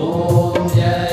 ओम जय।